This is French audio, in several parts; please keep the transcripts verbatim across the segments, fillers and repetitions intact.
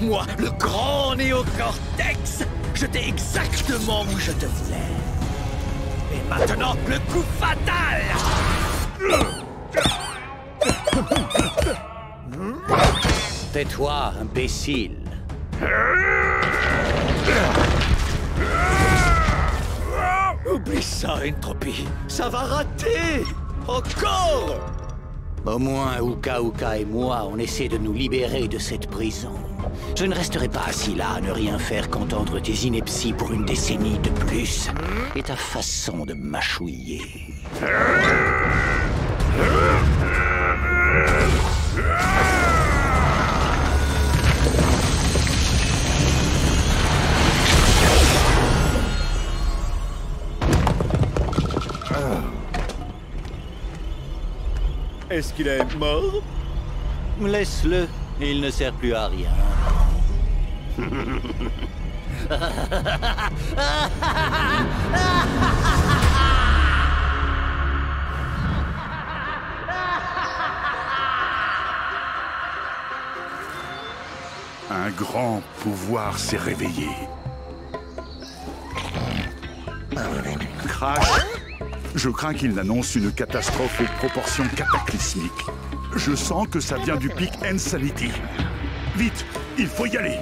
Moi, le grand Neo Cortex, j'étais exactement où je te voulais. Et maintenant, le coup fatal. Tais-toi, imbécile. Oublie ça, Entropie. Ça va rater. Encore. Au moins, Uka Uka et moi, on essaie de nous libérer de cette prison. Je ne resterai pas assis là à ne rien faire qu'entendre tes inepties pour une décennie de plus. Et ta façon de mâchouiller. Est-ce qu'il est mort? Laisse-le, il ne sert plus à rien. Un grand pouvoir s'est réveillé. Crash, je crains qu'il n'annonce une catastrophe aux proportions cataclysmiques. Je sens que ça vient du pic Insanity. Vite, il faut y aller.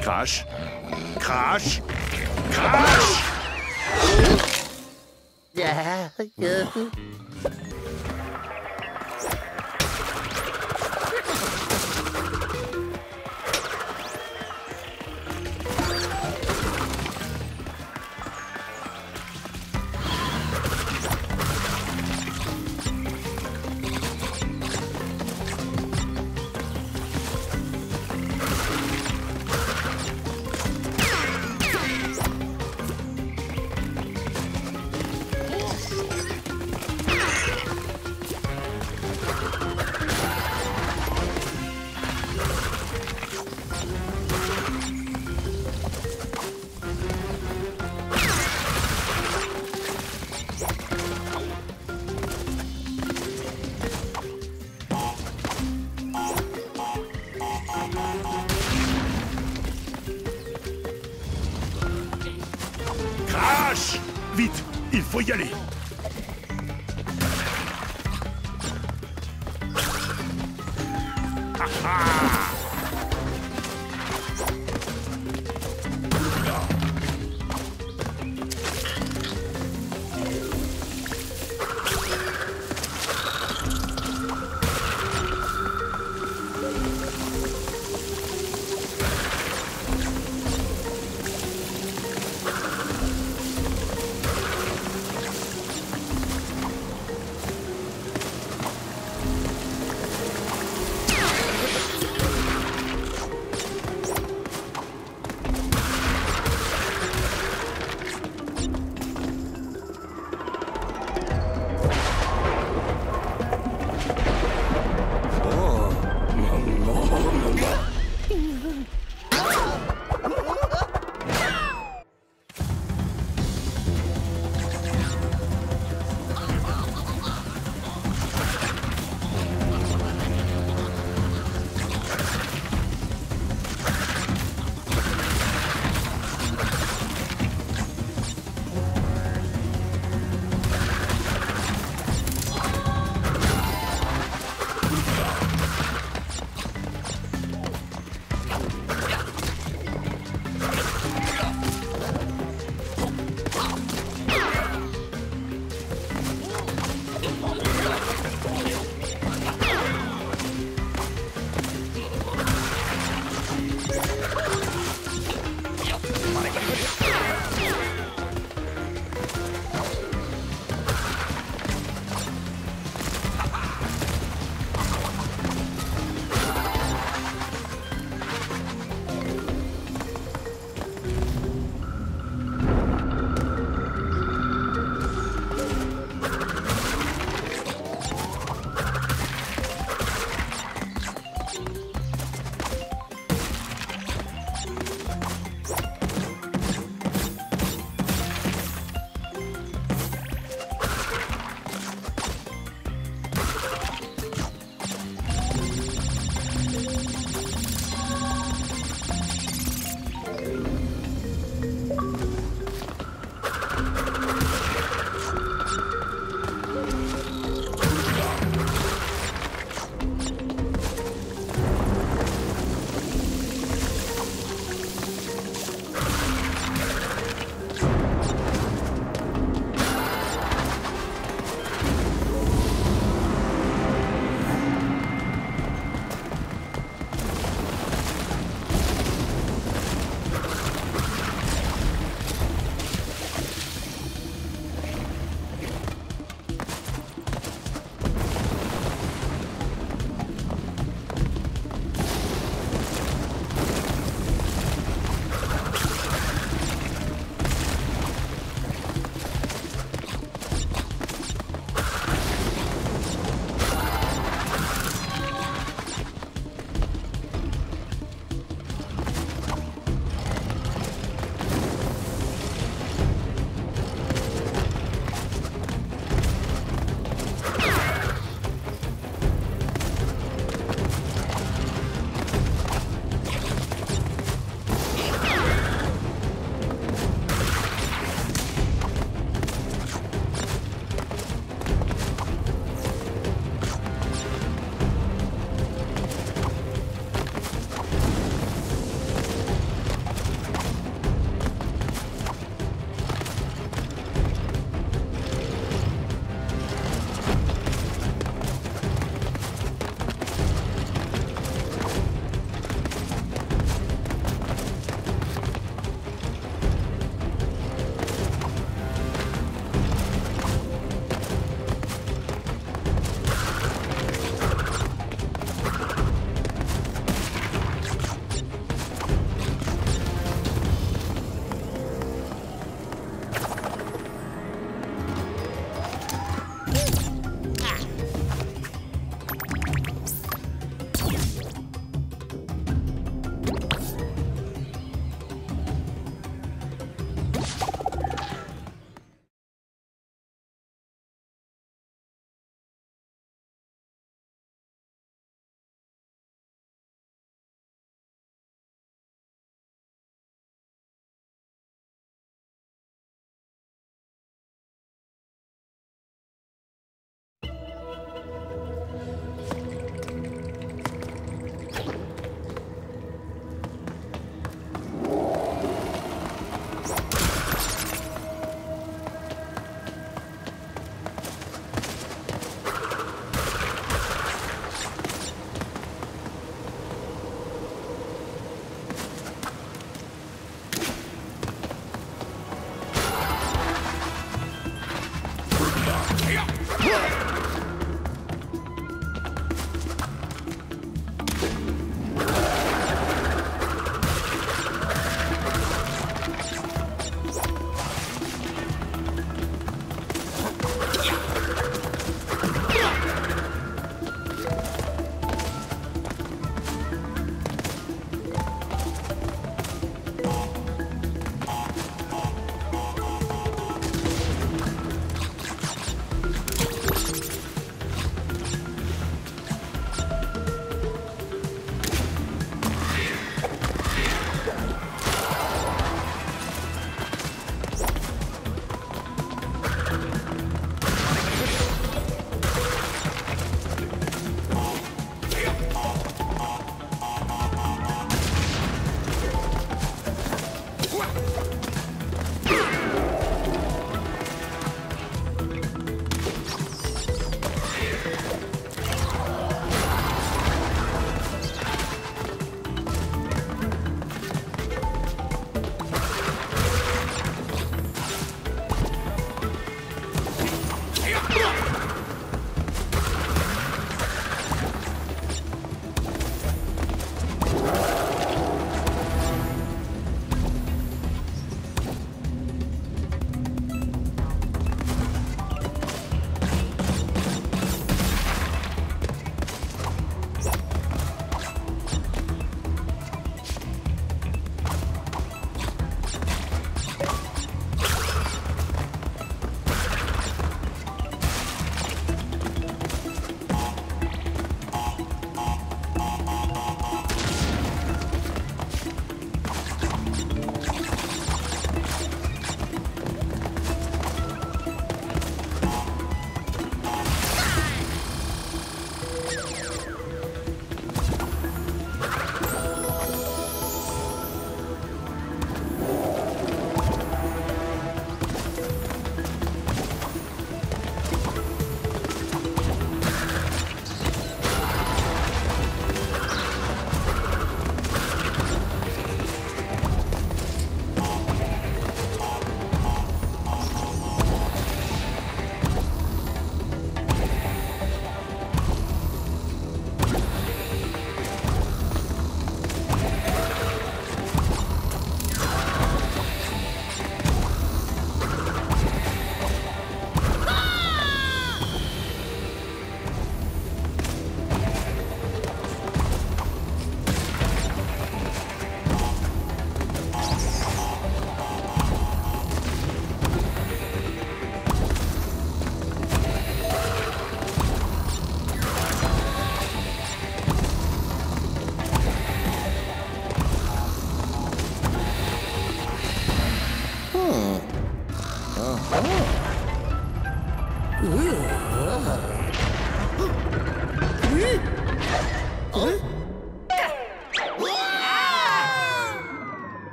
Crash, Crash, Crash. Vite, il faut y aller. Ah ah.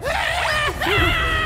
Ah!